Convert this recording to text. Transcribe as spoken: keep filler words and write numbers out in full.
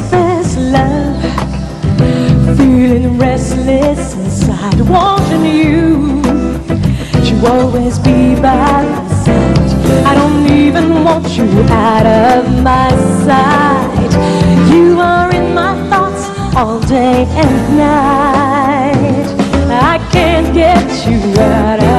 restless love, feeling restless inside, wanting you. She'll always be by my side. I don't even want you out of my sight. You are in my thoughts all day and night. I can't get you out of